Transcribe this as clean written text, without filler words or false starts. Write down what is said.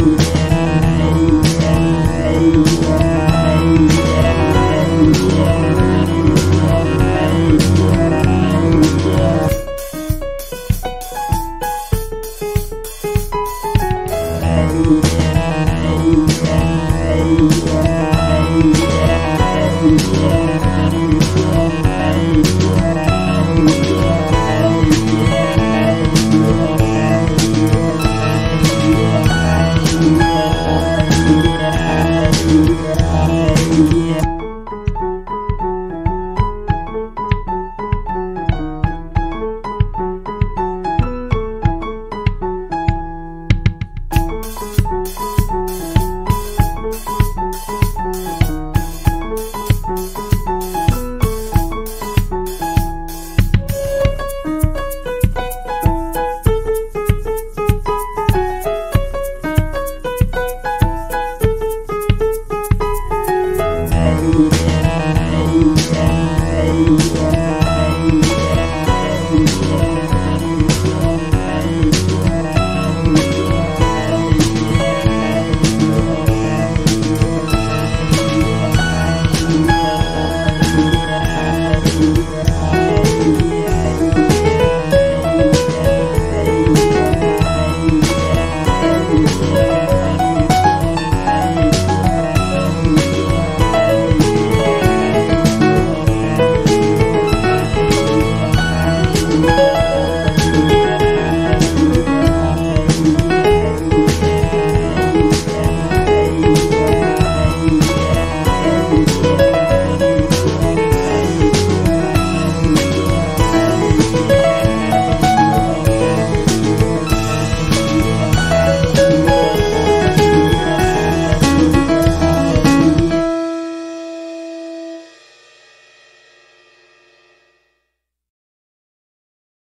you.